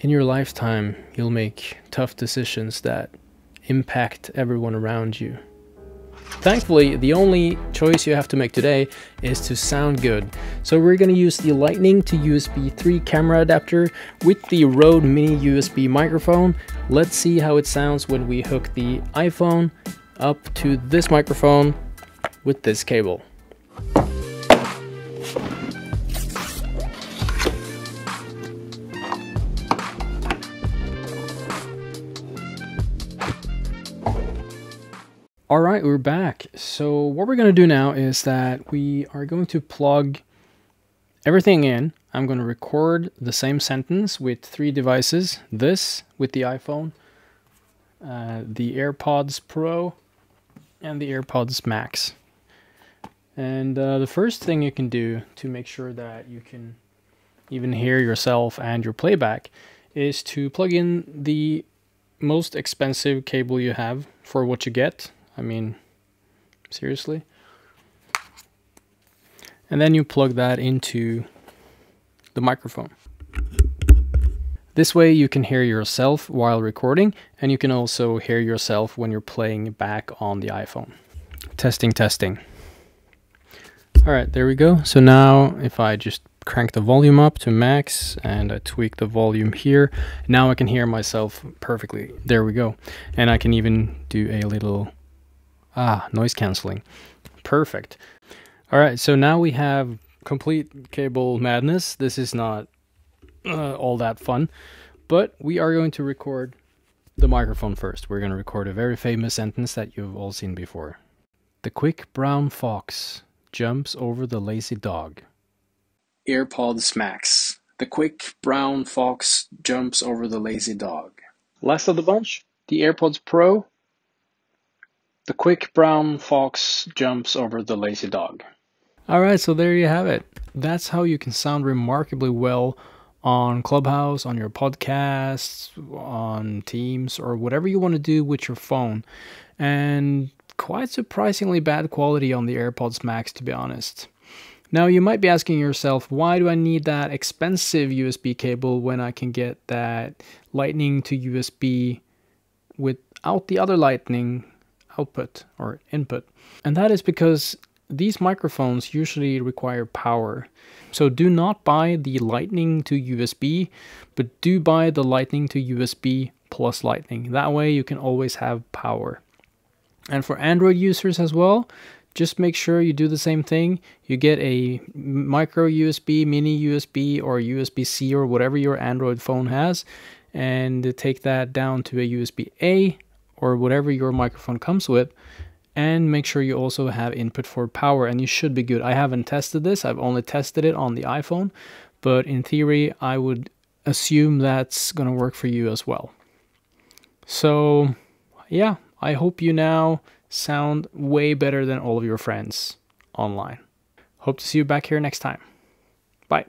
In your lifetime, you'll make tough decisions that impact everyone around you. Thankfully, the only choice you have to make today is to sound good. So we're going to use the Lightning to USB 3 camera adapter with the RØDE mini USB microphone. Let's see how it sounds when we hook the iPhone up to this microphone with this cable. All right, we're back. So what we're going to do now is that we are going to plug everything in. I'm going to record the same sentence with three devices. This with the iPhone, the AirPods Pro, and the AirPods Max. And the first thing you can do to make sure that you can even hear yourself and your playback is to plug in the most expensive cable you have for what you get. I mean, seriously. And then you plug that into the microphone. This way you can hear yourself while recording, and you can also hear yourself when you're playing back on the iPhone. Testing, testing. All right, there we go. So now if I just crank the volume up to max and I tweak the volume here, now I can hear myself perfectly. There we go. And I can even do a little noise cancelling. Perfect. All right, so now we have complete cable madness. This is not all that fun, but we are going to record the microphone first. We're going to record a very famous sentence that you've all seen before. The quick brown fox jumps over the lazy dog. AirPods Max. The quick brown fox jumps over the lazy dog. Last of the bunch, the AirPods Pro. The quick brown fox jumps over the lazy dog. All right, so there you have it. That's how you can sound remarkably well on Clubhouse, on your podcasts, on Teams, or whatever you want to do with your phone. And quite surprisingly bad quality on the AirPods Max, to be honest. Now you might be asking yourself, why do I need that expensive USB cable when I can get that Lightning to USB without the other Lightning output or input? And that is because these microphones usually require power. So do not buy the Lightning to USB, but do buy the Lightning to USB plus Lightning. That way you can always have power. And for Android users as well, just make sure you do the same thing. You get a micro USB, mini USB, or USB-C, or whatever your Android phone has, and take that down to a USB-A or whatever your microphone comes with, and make sure you also have input for power, and you should be good. I haven't tested this. I've only tested it on the iPhone, but in theory, I would assume that's going to work for you as well. So yeah, I hope you now sound way better than all of your friends online. Hope to see you back here next time. Bye.